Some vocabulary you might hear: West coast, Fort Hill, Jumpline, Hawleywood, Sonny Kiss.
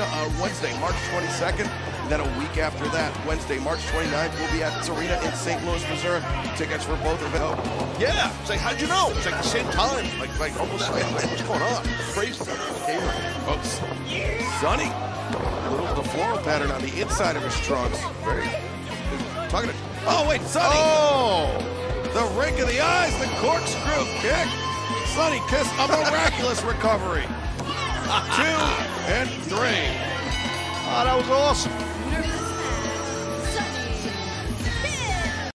Arena on Wednesday, March 22nd. And then a week after that, Wednesday, March 29th, we'll be at this arena in St. Louis, Missouri. Tickets for both events. Oh, yeah. It's like, how'd you know? It's like the same time. Like almost like, what's going on? Crazy. Okay, folks. Sonny. The floral pattern on the inside of his trunks. Very talking to. Oh, wait, Sonny. Oh. The rink of the eyes, the corkscrew kick. Sonny Kiss, a miraculous recovery. 2 and 3. Oh, that was awesome.